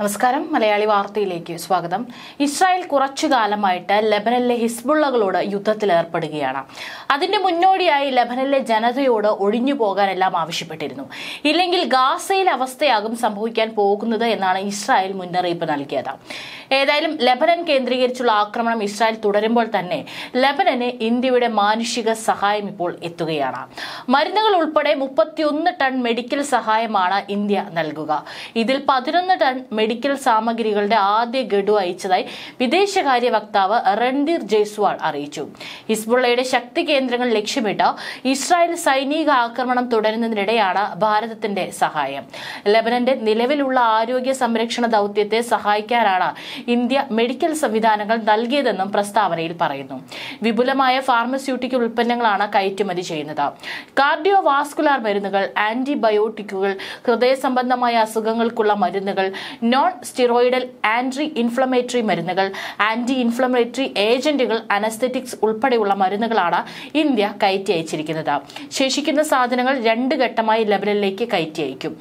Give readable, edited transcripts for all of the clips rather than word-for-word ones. നമസ്കാരം മലയാളി വാർത്തയിലേക്ക് സ്വാഗതം. ഇസ്രായേൽ കുറച്ചു കാലമായിട്ട് ലെബനനിലെ ഹിസ്ബുള്ളകളോട് യുദ്ധത്തിൽ ഏർപ്പെടുകയാണ്. അതിന്റെ മുന്നോടിയായി ലെബനനിലെ ജനതയോട് ഒഴിഞ്ഞു പോകാനെല്ലാം ആവശ്യപ്പെട്ടിരുന്നു. ഇല്ലെങ്കിൽ ഗാസയിൽ അവസ്ഥയാകും സംഭവിക്കാൻ പോകുന്നത് എന്നാണ് ഇസ്രായേൽ മുന്നറിയിപ്പ് നൽകിയത്. ഏതായാലും ലെബനൻ കേന്ദ്രീകരിച്ചുള്ള ആക്രമണം ഇസ്രായേൽ തുടരുമ്പോൾ തന്നെ ലെബനന് ഇന്ത്യയുടെ മാനുഷിക സഹായം ഇപ്പോൾ എത്തുകയാണ്. മരുന്നുകൾ ഉൾപ്പെടെ 31 ടൺ മെഡിക്കൽ സഹായമാണ് ഇന്ത്യ നൽകുക. ഇതിൽ 11 ടൺ മെഡിക്കൽ സാമഗ്രികളുടെ ആദ്യ ഗഡു അയച്ചതായി വിദേശകാര്യ വക്താവ് രൺധീർ ജയ്സ്വാൾ അറിയിച്ചു. ഹിസ്ബുള്ളയുടെ ശക്തി കേന്ദ്രങ്ങൾ ലക്ഷ്യമിട്ട് ഇസ്രായേൽ സൈനിക ആക്രമണം തുടരുന്നതിനിടെയാണ് ഭാരതത്തിന്റെ സഹായം. ലെബനന്റെ നിലവിലുള്ള ആരോഗ്യ സംരക്ഷണ ദൗത്യത്തെ സഹായിക്കാനാണ് ഇന്ത്യ മെഡിക്കൽ സംവിധാനങ്ങൾ നൽകിയതെന്നും പ്രസ്താവനയിൽ പറയുന്നു. വിപുലമായ ഫാർമസ്യൂട്ടിക്കൽ ഉൽപ്പന്നങ്ങളാണ് കയറ്റുമതി ചെയ്യുന്നത്. കാർഡിയോ വാസ്കുലാർ മരുന്നുകൾ, ആന്റിബയോട്ടിക്കുകൾ, ഹൃദയ സംബന്ധമായ അസുഖങ്ങൾക്കുള്ള മരുന്നുകൾ, നോൺ സ്റ്റിറോയിഡൽ ആന്റി ഇൻഫ്ലമേറ്ററി മരുന്നുകൾ, ആന്റി ഇൻഫ്ലമേറ്ററി ഏജന്റുകൾ, അനസ്തെറ്റിക്സ് ഉൾപ്പെടെയുള്ള മരുന്നുകളാണ് ഇന്ത്യ കയറ്റി അയച്ചിരിക്കുന്നത്. ശേഷിക്കുന്ന സാധനങ്ങൾ 2 ഘട്ടമായി ലെബനനിലേക്ക് കയറ്റി അയക്കും.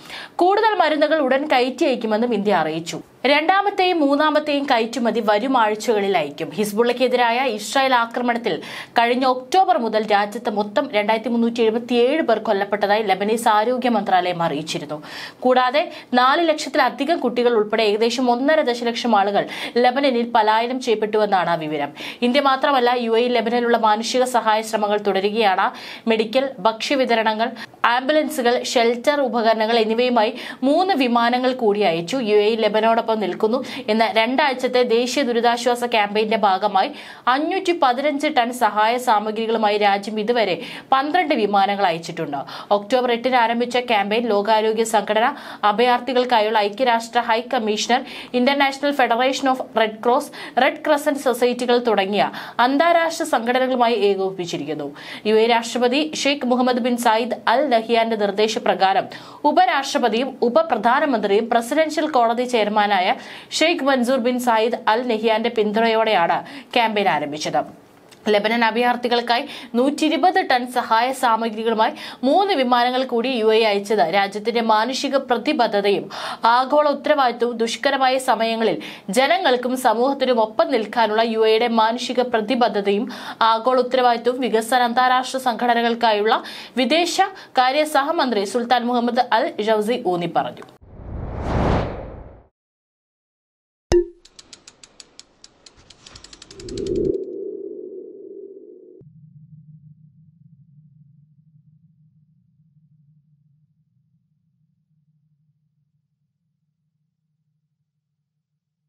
കൂടുതൽ മരുന്നുകൾ ഉടൻ കയറ്റി അയക്കുമെന്നും ഇന്ത്യ അറിയിച്ചു. 2ാമത്തെയും 3ാമത്തെയും കയറ്റുമതി വരും ആഴ്ചകളിൽ അയക്കും. ഹിസ്ബുള്ളക്കെതിരായ ഇസ്രായേൽ ആക്രമണത്തിൽ കഴിഞ്ഞ ഒക്ടോബർ മുതൽ രാജ്യത്ത് മൊത്തം 2377 പേർ കൊല്ലപ്പെട്ടതായി ലെബനീസ് ആരോഗ്യ മന്ത്രാലയം അറിയിച്ചിരുന്നു. കൂടാതെ 4 ലക്ഷത്തിലധികം കുട്ടികൾ ഉൾപ്പെടെ ഏകദേശം 1.5 ദശലക്ഷം ആളുകൾ ലെബനനിൽ പലായനം ചെയ്യപ്പെട്ടുവെന്നാണ് വിവരം. ഇന്ത്യ മാത്രമല്ല, UAE ലെബനനിലുള്ള മാനുഷിക സഹായ ശ്രമങ്ങൾ തുടരുകയാണ്. മെഡിക്കൽ, ഭക്ഷ്യവിതരണങ്ങൾ, ആംബുലൻസുകൾ, ഷെൽട്ടർ ഉപകരണങ്ങൾ എന്നിവയുമായി 3 വിമാനങ്ങൾ കൂടി അയച്ചു. UAE ലെബനോടൊപ്പം നിൽക്കുന്നു എന്ന 2 ആഴ്ചത്തെ ദേശീയ ദുരിതാശ്വാസ ക്യാമ്പയിന്റെ ഭാഗമായി 515 ടൺ സഹായ സാമഗ്രികളുമായി രാജ്യം ഇതുവരെ 12 വിമാനങ്ങൾ അയച്ചിട്ടുണ്ട്. ഒക്ടോബർ 8-ന് ആരംഭിച്ച ക്യാമ്പയിൻ ലോകാരോഗ്യ സംഘടന, അഭയാർത്ഥികൾക്കായുള്ള ഐക്യരാഷ്ട്ര high commissioner, international federation of red cross, red crescent സൊസൈറ്റികൾ തുടങ്ങിയ അന്താരാഷ്ട്ര സംഘടനകളുമായി ഏകോപിപ്പിച്ചിരിക്കുന്നു. UAE രാഷ്ട്രപതി Sheikh Muhammad bin Zayed Al നഹിയാന്റെ നിർദ്ദേശപ്രകാരം ഉപരാഷ്ട്രപതിയും ഉപപ്രധാനമന്ത്രിയും പ്രസിഡൻഷ്യൽ കോടതി ചെയർമാനായ Sheikh Mansour bin Zayed Al നഹിയാന്റെ പിന്തുണയോടെയാണ് ക്യാമ്പയിൻ ആരംഭിച്ചത്. ലെബനൻ അഭയാർത്ഥികൾക്കായി 120 ടൺ സഹായ സാമഗ്രികളുമായി 3 വിമാനങ്ങൾ കൂടി UAE അയച്ചത് രാജ്യത്തിന്റെ മാനുഷിക പ്രതിബദ്ധതയും ആഗോള ഉത്തരവാദിത്വവും ദുഷ്കരമായ സമയങ്ങളിൽ ജനങ്ങൾക്കും സമൂഹത്തിനും ഒപ്പം നിൽക്കാനുള്ള UAEയുടെ മാനുഷിക പ്രതിബദ്ധതയും ആഗോള ഉത്തരവാദിത്വവും വികസന അന്താരാഷ്ട്ര സംഘടനകൾക്കായുള്ള വിദേശകാര്യ സഹമന്ത്രി സുൽത്താൻ മുഹമ്മദ് അൽ ജൗസി ഊന്നി പറഞ്ഞു.